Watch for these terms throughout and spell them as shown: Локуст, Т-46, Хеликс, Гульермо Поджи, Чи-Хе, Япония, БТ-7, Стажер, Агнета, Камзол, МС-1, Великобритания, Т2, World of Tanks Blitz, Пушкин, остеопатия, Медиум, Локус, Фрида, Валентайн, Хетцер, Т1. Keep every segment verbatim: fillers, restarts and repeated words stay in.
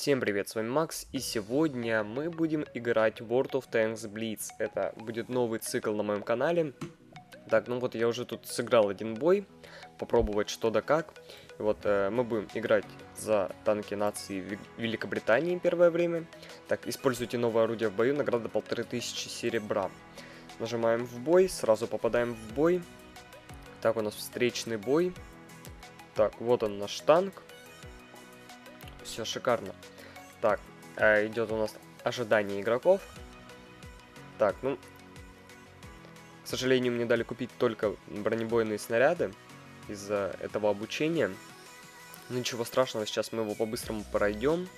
Всем привет, с вами Макс, и сегодня мы будем играть World of Tanks Blitz. Это будет новый цикл на моем канале. Так, ну вот я уже тут сыграл один бой, попробовать что да как. И вот э, мы будем играть за танки нации Великобритании первое время. Так, используйте новое орудие в бою, награда полторы тысячи серебра. Нажимаем в бой, сразу попадаем в бой. Так, у нас встречный бой. Так, вот он наш танк. Все шикарно. Так, э, идет у нас ожидание игроков. Так, ну... К сожалению, мне дали купить только бронебойные снаряды из-за этого обучения. Ничего страшного, сейчас мы его по-быстрому пройдем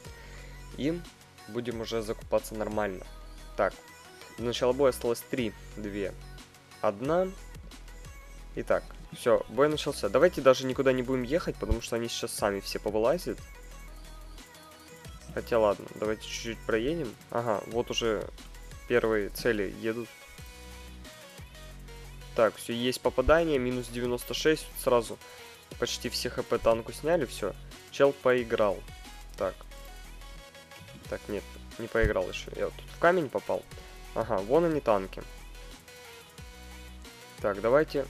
и будем уже закупаться нормально. Так, до начала боя осталось три, два, один. Итак, все, бой начался. Давайте даже никуда не будем ехать, потому что они сейчас сами все повылазят. Хотя ладно, давайте чуть-чуть проедем. Ага, вот уже первые цели едут. Так, все, есть попадание, минус девяносто шесть, сразу почти все хп танку сняли, все, чел поиграл. Так, так, нет, не поиграл еще, я вот тут в камень попал. Ага, вон они танки. Так, давайте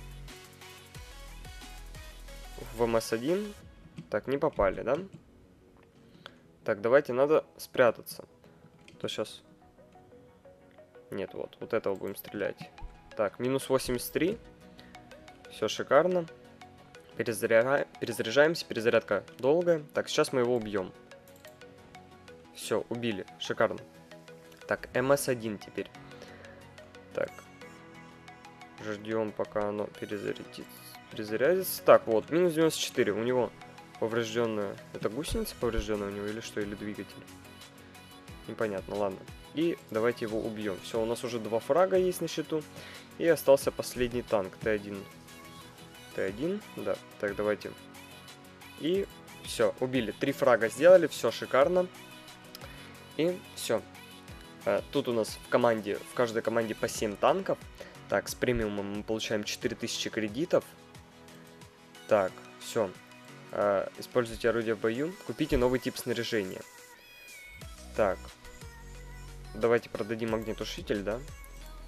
в эм эс один, так, не попали, да? Так, давайте, надо спрятаться, то сейчас, нет, вот, вот этого будем стрелять. Так, минус восемьдесят три. Все шикарно. Перезаря... Перезаряжаемся. Перезарядка долгая. Так, сейчас мы его убьем. Все, убили. Шикарно. Так, эм эс один теперь. Так. Ждем, пока оно перезарядится. Перезарядится. Так, вот, минус девяносто четыре. У него поврежденная... Это гусеница поврежденная у него или что? Или двигатель? Непонятно, ладно. И давайте его убьем. Все, у нас уже два фрага есть на счету. И остался последний танк, Т один. Т один, да. Так, давайте. И все, убили. Три фрага сделали, все шикарно. И все. Тут у нас в команде, в каждой команде по семь танков. Так, с премиумом мы получаем четыре тысячи кредитов. Так, все. Используйте орудие в бою. Купите новый тип снаряжения. Так. Давайте продадим огнетушитель, да?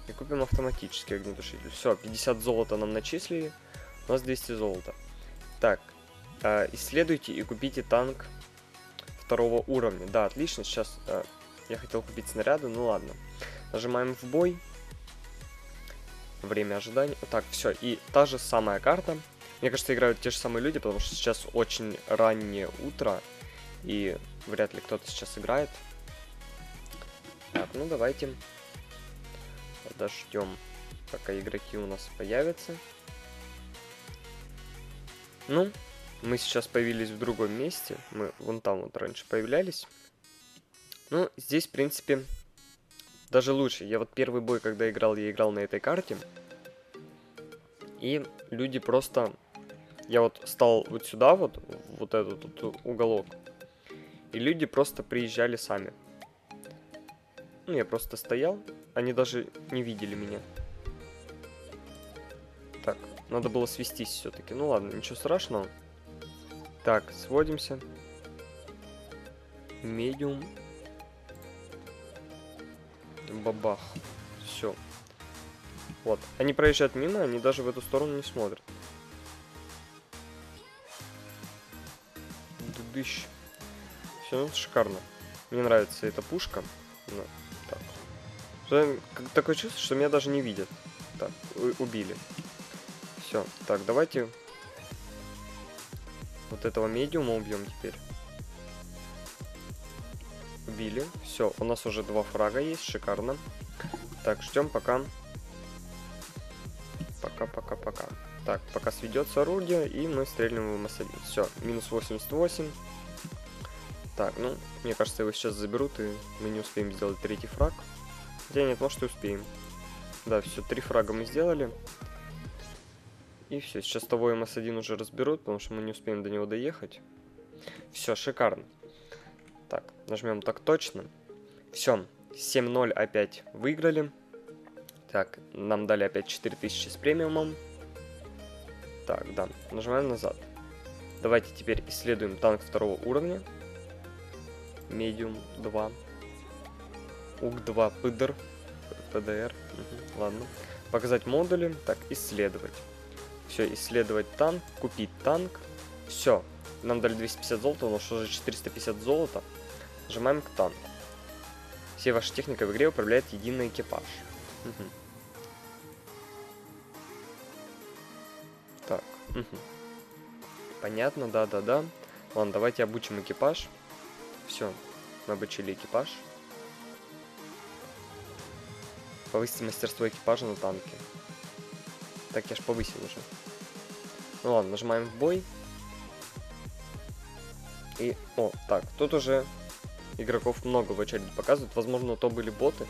И купим автоматический огнетушитель. Все, пятьдесят золота нам начислили. У нас двести золота. Так, э, исследуйте и купите танк второго уровня. Да, отлично, сейчас э, я хотел купить снаряды, ну ладно. Нажимаем в бой. Время ожидания. Так, все, и та же самая карта. Мне кажется, играют те же самые люди, потому что сейчас очень раннее утро. И вряд ли кто-то сейчас играет. Так, ну давайте подождем, пока игроки у нас появятся. Ну, мы сейчас появились в другом месте. Мы вон там вот раньше появлялись. Ну, здесь, в принципе, даже лучше. Я вот первый бой, когда играл, я играл на этой карте. И люди просто... Я вот стал вот сюда, вот, вот этот вот уголок. И люди просто приезжали сами. Ну, я просто стоял. Они даже не видели меня. Так, надо было свестись все-таки. Ну ладно, ничего страшного. Так, сводимся. Медиум. Бабах. Все. Вот. Они проезжают мимо, они даже в эту сторону не смотрят. Дудыщ. Все, ну, шикарно. Мне нравится эта пушка. Ну, так. Такое чувство, что меня даже не видят. Так, убили. Все, так, давайте вот этого медиума убьем теперь. Убили. Все, у нас уже два фрага есть, шикарно. Так, ждем пока. Пока-пока-пока. Так, пока сведется орудие, и мы стрельнем в эм эс один. Все, минус восемьдесят восемь. Так, ну, мне кажется, его сейчас заберут, и мы не успеем сделать третий фраг. Хотя нет, может и успеем. Да, все, три фрага мы сделали. И все, сейчас того эм эс один уже разберут, потому что мы не успеем до него доехать. Все, шикарно. Так, нажмем так точно. Все, семь ноль опять выиграли. Так, нам дали опять четыре тысячи с премиумом. Так, да, нажимаем назад. Давайте теперь исследуем танк второго уровня. Медиум два. У К два пыдр. П Д Р. Угу, ладно. Показать модули. Так, исследовать. Все, исследовать танк. Купить танк. Все. Нам дали двести пятьдесят золота, у нас уже четыреста пятьдесят золота. Нажимаем к танку. Все ваши техники в игре управляет единый экипаж. Угу. Так. Угу. Понятно, да-да-да. Ладно, давайте обучим экипаж. Все, мы обучили экипаж. Повысить мастерство экипажа на танке. Так, я ж повысил уже. Ну ладно, нажимаем в бой. И, о, так, тут уже игроков много в очереди показывают. Возможно, то были боты.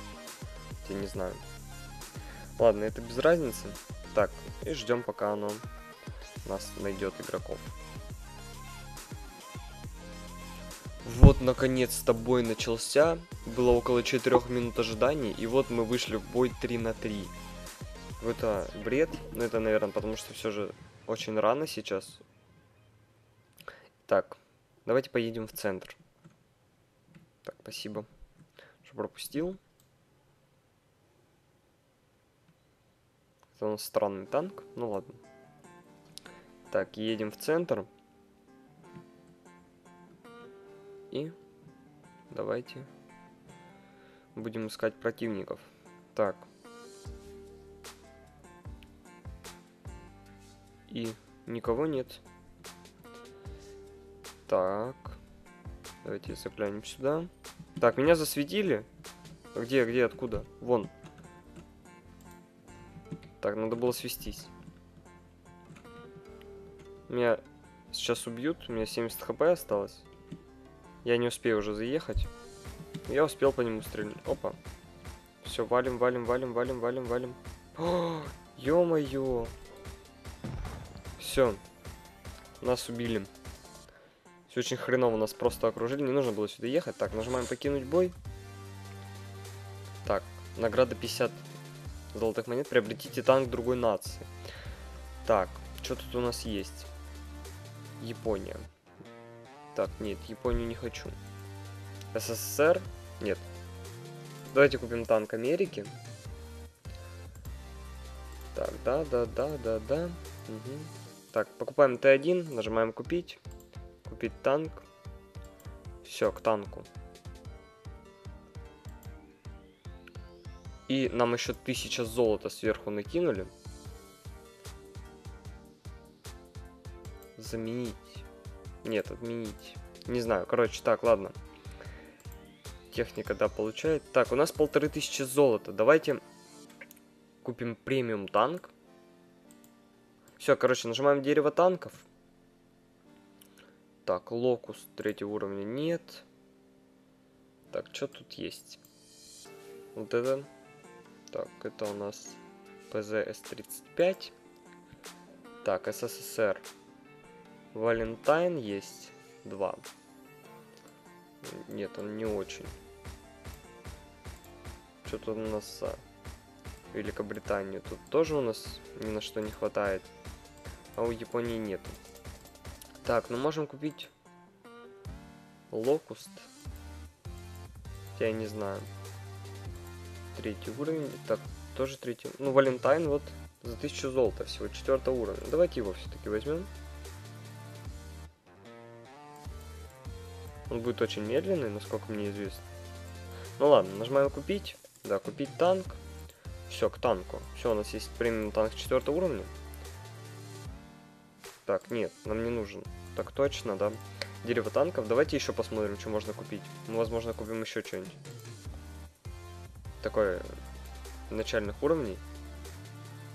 Я не знаю. Ладно, это без разницы. Так, и ждем, пока оно нас найдет игроков. Вот, наконец-то бой начался. Было около четырёх минут ожиданий. И вот мы вышли в бой три на три. Это бред. Но это, наверное, потому что все же очень рано сейчас. Так, давайте поедем в центр. Так, спасибо, что пропустил. Это у нас странный танк. Ну ладно. Так, едем в центр. И давайте будем искать противников. Так. И никого нет. Так. Давайте заглянем сюда. Так, меня засветили. Где, где, откуда? Вон. Так, надо было свестись. Меня сейчас убьют. У меня семьдесят хэ пэ осталось. Я не успею уже заехать. Я успел по нему стрелять. Опа. Все, валим, валим, валим, валим, валим, валим. Ё-моё. Все. Нас убили. Все очень хреново, нас просто окружили. Не нужно было сюда ехать. Так, нажимаем покинуть бой. Так, награда пятьдесят золотых монет. Приобретите танк другой нации. Так, что тут у нас есть? Япония. Так, нет, Японию не хочу. С С С Р? Нет. Давайте купим танк Америки. Так, да, да, да, да, да. Угу. Так, покупаем Т один, нажимаем купить. Купить танк. Все, к танку. И нам еще тысяча золота сверху накинули. Заменить. Нет, отменить. Не знаю, короче, так, ладно. Техника, да, получает. Так, у нас полторы тысячи золота. Давайте купим премиум танк. Все, короче, нажимаем дерево танков. Так, локус третьего уровня нет. Так, что тут есть? Вот это. Так, это у нас П З С тридцать пять. Так, С С С Р. Валентайн есть два. Нет, он не очень. Что-то у нас а, Великобританию тут тоже у нас ни на что не хватает. А у Японии нету. Так, ну можем купить Локуст. Я не знаю. Третий уровень. Так, тоже третий. Ну, Валентайн вот за тысячу золота всего четвертого уровня. Давайте его все-таки возьмем. Он будет очень медленный, насколько мне известно. Ну ладно, нажимаем купить. Да, купить танк. Все, к танку. Все, у нас есть премиум танк четвертого уровня. Так, нет, нам не нужен. Так точно, да. Дерево танков. Давайте еще посмотрим, что можно купить. Мы, возможно, купим еще что-нибудь. Такое начальных уровней.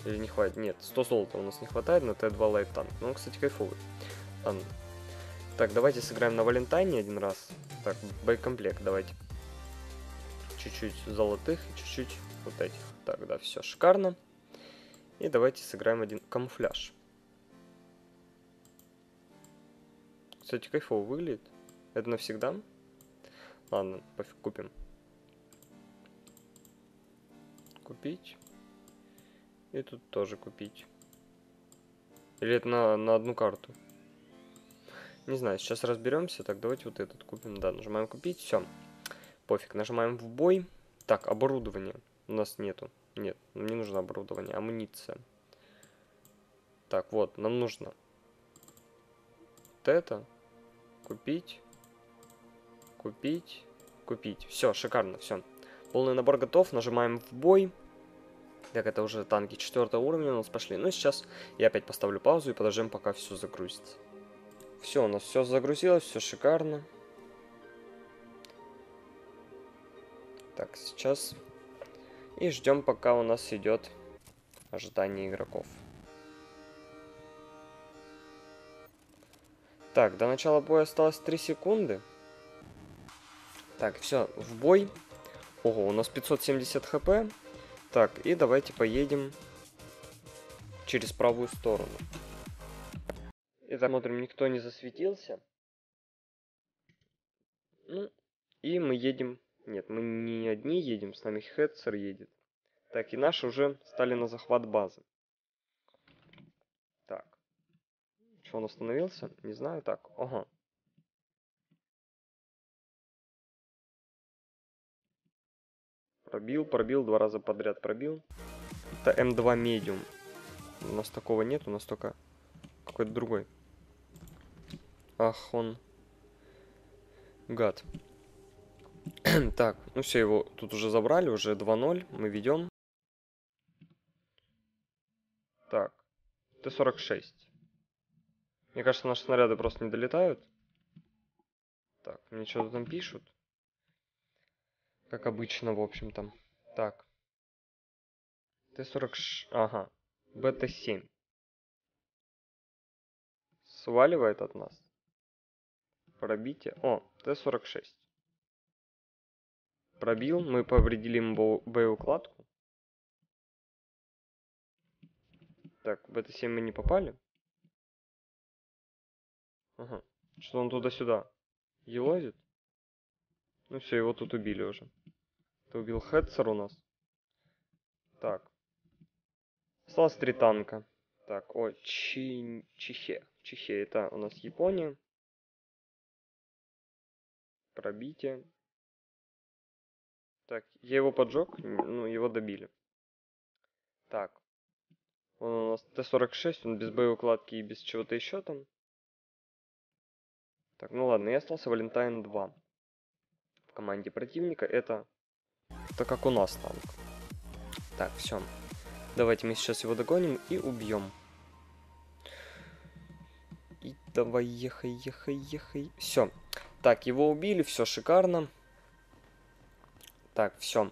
Или не хватит? Нет, сто золота у нас не хватает на Т два лайт танк. Ну, он, кстати, кайфовый. Ладно. Так, давайте сыграем на Валентайне один раз. Так, боекомплект давайте. Чуть-чуть золотых и чуть-чуть вот этих. Так, да, все шикарно. И давайте сыграем один камуфляж. Кстати, кайфово выглядит. Это навсегда? Ладно, пофиг, купим. Купить. И тут тоже купить. Или это на, на одну карту? Не знаю, сейчас разберемся. Так, давайте вот этот купим. Да, нажимаем купить. Все. Пофиг. Нажимаем в бой. Так, оборудование. У нас нету. Нет, мне нужно оборудование. Амуниция. Так, вот, нам нужно вот это. Купить. Купить. Купить. Все, шикарно, все. Полный набор готов. Нажимаем в бой. Так, это уже танки четвертого уровня у нас пошли. Ну, сейчас я опять поставлю паузу и подождем, пока все загрузится. Все, у нас все загрузилось, все шикарно. Так, сейчас. И ждем, пока у нас идет ожидание игроков. Так, до начала боя осталось три секунды. Так, все, в бой. Ого, у нас пятьсот семьдесят хэ пэ. Так, и давайте поедем через правую сторону. Итак, смотрим, никто не засветился. Ну, и мы едем... Нет, мы не одни едем, с нами Хетцер едет. Так, и наши уже стали на захват базы. Так. Что, он остановился? Не знаю, так. Ага. Пробил, пробил, два раза подряд пробил. Это эм два Медиум. У нас такого нет, у нас только какой-то другой. Ах, он гад. Так, ну все, его тут уже забрали, уже два ноль, мы ведем. Так, Т сорок шесть. Мне кажется, наши снаряды просто не долетают. Так, мне что-то там пишут. Как обычно, в общем там. Так. Т сорок шесть. Ага. Бэ тэ семь. Сваливает от нас. Пробитие. О, Т сорок шесть. Пробил. Мы повредили ему боеукладку. Так, в Бэ тэ семь мы не попали. Ага. Что он туда-сюда елозит? Ну все, его тут убили уже. Ты убил Хетцер у нас. Так. Осталось три танка. Так, о, Чи... Чи-Хе. Чи-Хе, это у нас Япония. Пробитие. Так, я его поджег, ну его добили. Так. Он у нас Т сорок шесть, он без боеукладки и без чего-то еще там. Так, ну ладно, и остался Валентайн два. Команде противника это так, как у нас танк. Так, все, давайте мы сейчас его догоним и убьем. И давай, ехай, ехай, ехай. Все, так, его убили, все шикарно. Так, все,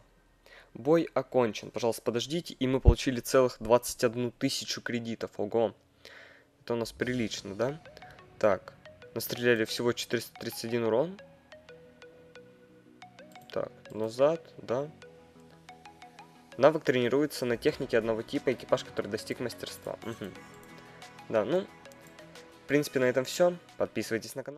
бой окончен. Пожалуйста, подождите. И мы получили целых двадцать одну тысячу кредитов. Ого, это у нас прилично, да? Так, настреляли всего четыреста тридцать один урон. Так, назад, да. Навык тренируется на технике одного типа, экипаж, который достиг мастерства. Угу. Да, ну, в принципе, на этом все. Подписывайтесь на канал.